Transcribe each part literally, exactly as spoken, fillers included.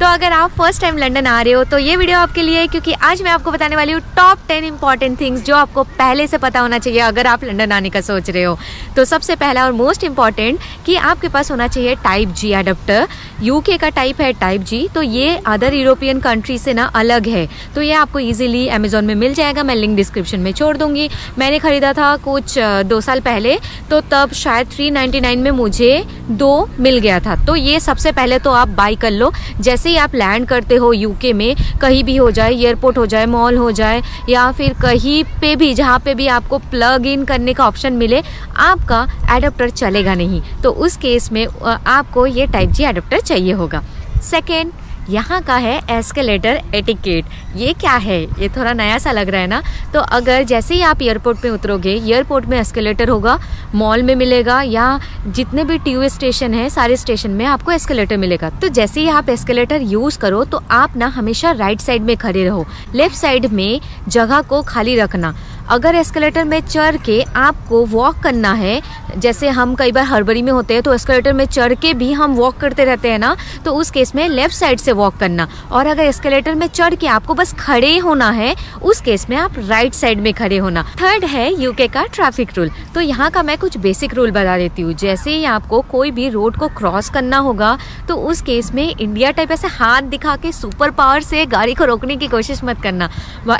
तो अगर आप फर्स्ट टाइम लंदन आ रहे हो तो ये वीडियो आपके लिए है, क्योंकि आज मैं आपको बताने वाली हूँ टॉप टेन इंपॉर्टेंट थिंग्स जो आपको पहले से पता होना चाहिए अगर आप लंदन आने का सोच रहे हो। तो सबसे पहला और मोस्ट इम्पॉर्टेंट कि आपके पास होना चाहिए टाइप जी एडाप्टर। यूके का टाइप है टाइप जी, तो ये अदर यूरोपियन कंट्री से ना अलग है, तो ये आपको ईजिली अमेजोन में मिल जाएगा। मैं लिंक डिस्क्रिप्शन में छोड़ दूंगी। मैंने खरीदा था कुछ दो साल पहले, तो तब शायद थ्री नाइन्टी नाइन में मुझे दो मिल गया था। तो ये सबसे पहले तो आप बाई कर लो। जैसे ही आप लैंड करते हो यूके में, कहीं भी हो जाए, एयरपोर्ट हो जाए, मॉल हो जाए, या फिर कहीं पे भी जहाँ पे भी आपको प्लग इन करने का ऑप्शन मिले, आपका एडाप्टर चलेगा नहीं, तो उस केस में आपको ये टाइप जी एडाप्टर चाहिए होगा। सेकेंड, यहाँ का है एस्केलेटर एटिकेट। ये क्या है? ये थोड़ा नया सा लग रहा है ना। तो अगर जैसे ही आप एयरपोर्ट में उतरोगे, एयरपोर्ट में एस्केलेटर होगा, मॉल में मिलेगा, या जितने भी टी यू स्टेशन है सारे स्टेशन में आपको एस्केलेटर मिलेगा। तो जैसे ही आप एस्केलेटर यूज़ करो तो आप ना हमेशा राइट साइड में खड़े रहो, लेफ्ट साइड में जगह को खाली रखना। अगर एस्केलेटर में चढ़ के आपको वॉक करना है, जैसे हम कई बार हड़बड़ी में होते हैं तो एस्केलेटर में चढ़ के भी हम वॉक करते रहते हैं ना, तो उस केस में लेफ़्ट साइड से वॉक करना। और अगर एस्केलेटर में चढ़ के आपको बस खड़े होना है, उस केस में आप राइट साइड में खड़े होना। थर्ड है यूके का ट्रैफिक रूल। तो यहाँ का मैं कुछ बेसिक रूल बता देती हूँ। जैसे ही आपको कोई भी रोड को क्रॉस करना होगा, तो उस केस में इंडिया टाइप ऐसे हाथ दिखा के सुपर पावर से गाड़ी को रोकने की कोशिश मत करना।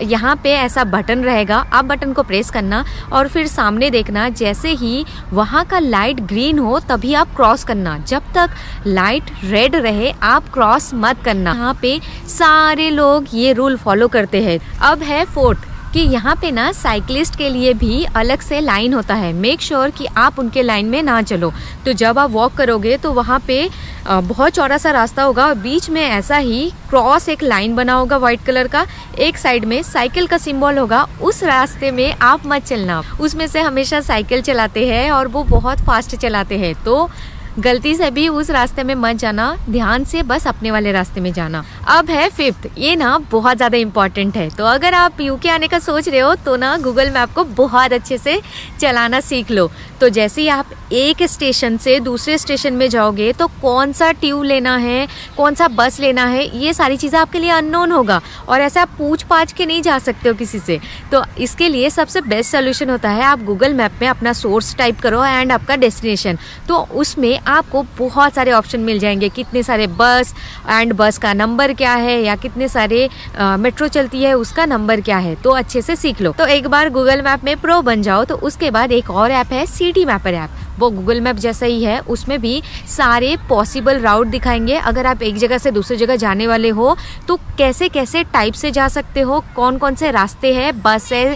यहाँ पे ऐसा बटन रहेगा, आप को प्रेस करना और फिर सामने देखना। जैसे ही वहां का लाइट ग्रीन हो तभी आप क्रॉस करना, जब तक लाइट रेड रहे आप क्रॉस मत करना। यहाँ पे सारे लोग ये रूल फॉलो करते हैं। अब है फोर्थ कि यहाँ पे ना साइकिलिस्ट के लिए भी अलग से लाइन होता है। मेक श्योर कि आप उनके लाइन में ना चलो। तो जब आप वॉक करोगे तो वहाँ पे बहुत चौड़ा सा रास्ता होगा और बीच में ऐसा ही क्रॉस एक लाइन बना होगा वाइट कलर का, एक साइड में साइकिल का सिंबल होगा, उस रास्ते में आप मत चलना। उसमें से हमेशा साइकिल चलाते हैं और वो बहुत फास्ट चलाते हैं, तो गलती से भी उस रास्ते में मत जाना, ध्यान से बस अपने वाले रास्ते में जाना। अब है फिफ्थ, ये ना बहुत ज़्यादा इम्पॉर्टेंट है। तो अगर आप यूके आने का सोच रहे हो तो ना गूगल मैप को बहुत अच्छे से चलाना सीख लो। तो जैसे ही आप एक स्टेशन से दूसरे स्टेशन में जाओगे तो कौन सा ट्यूब लेना है, कौन सा बस लेना है, ये सारी चीज़ें आपके लिए अननोन होगा और ऐसे आप पूछ पाछ के नहीं जा सकते हो किसी से। तो इसके लिए सबसे बेस्ट सोल्यूशन होता है आप गूगल मैप में अपना सोर्स टाइप करो एंड आपका डेस्टिनेशन। तो उसमें आपको बहुत सारे ऑप्शन मिल जाएंगे, कितने सारे बस एंड बस का नंबर क्या है, या कितने सारे आ, मेट्रो चलती है उसका नंबर क्या है, तो अच्छे से सीख लो। तो एक बार गूगल मैप में प्रो बन जाओ। तो उसके बाद एक और ऐप है सिटी मैपर ऐप। वो गूगल मैप जैसा ही है, उसमें भी सारे पॉसिबल राउट दिखाएंगे। अगर आप एक जगह से दूसरी जगह जाने वाले हो तो कैसे कैसे टाइप से जा सकते हो, कौन कौन से रास्ते हैं, बस है,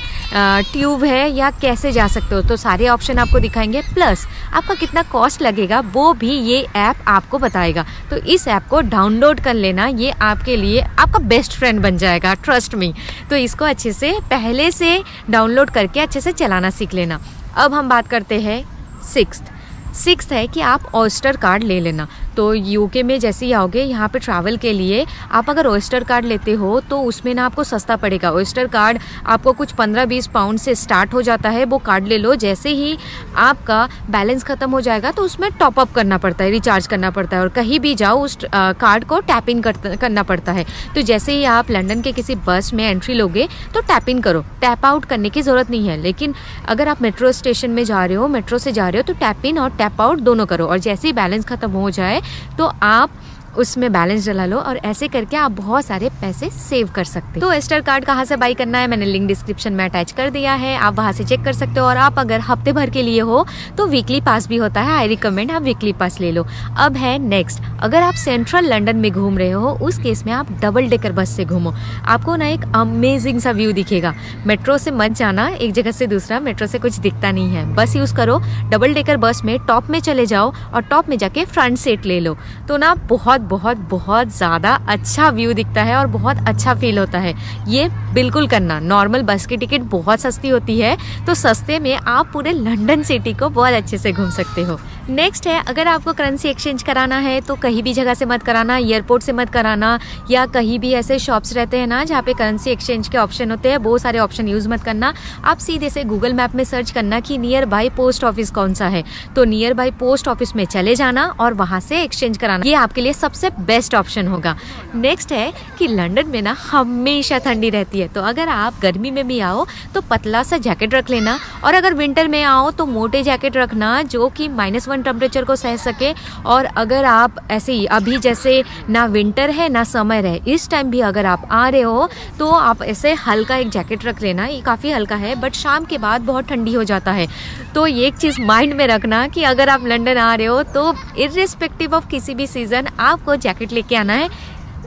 ट्यूब है, या कैसे जा सकते हो, तो सारे ऑप्शन आपको दिखाएंगे। प्लस आपका कितना कॉस्ट लगेगा वो भी ये ऐप आपको बताएगा। तो इस ऐप को डाउनलोड कर लेना, ये आपके लिए आपका बेस्ट फ्रेंड बन जाएगा, ट्रस्ट मी। तो इसको अच्छे से पहले से डाउनलोड करके अच्छे से चलाना सीख लेना। अब हम बात करते हैं सिक्स्थ सिक्स्थ है कि आप ऑयस्टर कार्ड ले लेना। तो यूके में जैसे ही आओगे, यहाँ पे ट्रैवल के लिए आप अगर ऑयस्टर कार्ड लेते हो तो उसमें ना आपको सस्ता पड़ेगा। ऑयस्टर कार्ड आपको कुछ पंद्रह बीस पाउंड से स्टार्ट हो जाता है, वो कार्ड ले लो। जैसे ही आपका बैलेंस ख़त्म हो जाएगा तो उसमें टॉपअप करना पड़ता है, रिचार्ज करना पड़ता है, और कहीं भी जाओ उस कार्ड को टैप इन करना पड़ता है। तो जैसे ही आप लंदन के किसी बस में एंट्री लोगे तो टैप इन करो, टैप आउट करने की ज़रूरत नहीं है। लेकिन अगर आप मेट्रो स्टेशन में जा रहे हो, मेट्रो से जा रहे हो, तो टैप इन और टैप आउट दोनों करो, और जैसे ही बैलेंस ख़त्म हो जाए तो आप उसमें बैलेंस डाला लो, और ऐसे करके आप बहुत सारे पैसे सेव कर सकते हो। तो ओइस्टर कार्ड कहाँ से बाई करना है, मैंने लिंक डिस्क्रिप्शन में अटैच कर दिया है, आप वहाँ से चेक कर सकते हो। और आप अगर हफ्ते भर के लिए हो तो वीकली पास भी होता है, आई रिकमेंड आप वीकली पास ले लो। अब है नेक्स्ट, अगर आप सेंट्रल लंदन में घूम रहे हो उस केस में आप डबल डेकर बस से घूमो, आपको ना एक अमेजिंग सा व्यू दिखेगा। मेट्रो से मत जाना, एक जगह से दूसरा मेट्रो से कुछ दिखता नहीं है, बस यूज़ करो। डबल डेकर बस में टॉप में चले जाओ और टॉप में जाके फ्रंट सीट ले लो, तो ना बहुत बहुत बहुत ज़्यादा अच्छा व्यू दिखता है और बहुत अच्छा फील होता है। ये बिल्कुल करना। नॉर्मल बस की टिकट बहुत सस्ती होती है, तो सस्ते में आप पूरे लंदन सिटी को बहुत अच्छे से घूम सकते हो। नेक्स्ट है, अगर आपको करेंसी एक्सचेंज कराना है तो कहीं भी जगह से मत कराना, एयरपोर्ट से मत कराना, या कहीं भी ऐसे शॉप्स रहते हैं ना जहाँ पे करेंसी एक्सचेंज के ऑप्शन होते हैं, बहुत सारे ऑप्शन यूज़ मत करना। आप सीधे से गूगल मैप में सर्च करना कि नियर बाई पोस्ट ऑफिस कौन सा है, तो नियर बाई पोस्ट ऑफिस में चले जाना और वहाँ से एक्सचेंज कराना, ये आपके लिए सबसे बेस्ट ऑप्शन होगा। नेक्स्ट है कि लंदन में ना हमेशा ठंडी रहती है, तो अगर आप गर्मी में भी आओ तो पतला सा जैकेट रख लेना, और अगर विंटर में आओ तो मोटे जैकेट रखना जो कि माइनस वन टेम्परेचर को सह सके। और अगर आप ऐसे ही अभी जैसे ना विंटर है ना समर है, इस टाइम भी अगर आप आ रहे हो तो आप ऐसे हल्का एक जैकेट रख लेना, ये काफ़ी हल्का है बट शाम के बाद बहुत ठंडी हो जाता है। तो ये एक चीज़ माइंड में रखना कि अगर आप लंदन आ रहे हो तो इर्रिस्पेक्टिव ऑफ किसी भी सीज़न आपको जैकेट लेके आना है।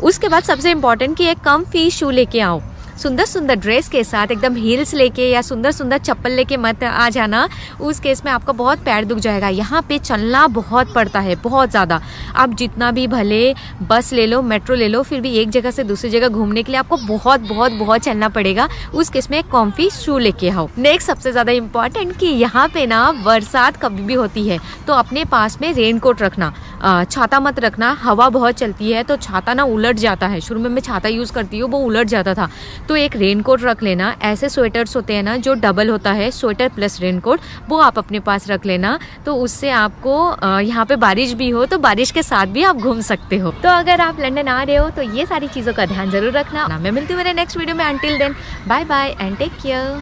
उसके बाद सबसे इम्पॉर्टेंट कि एक कम्फी शू लेके आओ, सुंदर सुंदर ड्रेस के साथ एकदम हील्स लेके या सुंदर सुंदर चप्पल लेके मत आ जाना, उस केस में आपका बहुत पैर दुख जाएगा। यहाँ पे चलना बहुत पड़ता है, बहुत ज़्यादा। आप जितना भी भले बस ले लो, मेट्रो ले लो, फिर भी एक जगह से दूसरी जगह घूमने के लिए आपको बहुत बहुत बहुत चलना पड़ेगा, उस केस में कॉम्फी शू लेके आओ। नेक्स्ट सबसे ज़्यादा इम्पॉर्टेंट कि यहाँ पे ना बरसात कभी भी होती है तो अपने पास में रेनकोट रखना, छाता मत रखना, हवा बहुत चलती है तो छाता ना उलट जाता है। शुरू में मैं छाता यूज़ करती हूँ, वो उलट जाता था, तो एक रेनकोट रख लेना। ऐसे स्वेटर्स होते हैं ना जो डबल होता है, स्वेटर प्लस रेनकोट, वो आप अपने पास रख लेना, तो उससे आपको यहाँ पे बारिश भी हो तो बारिश के साथ भी आप घूम सकते हो। तो अगर आप लंदन आ रहे हो तो ये सारी चीज़ों का ध्यान जरूर रखना। मैं मिलती हूँ मेरे नेक्स्ट वीडियो में, until then bye bye and take care.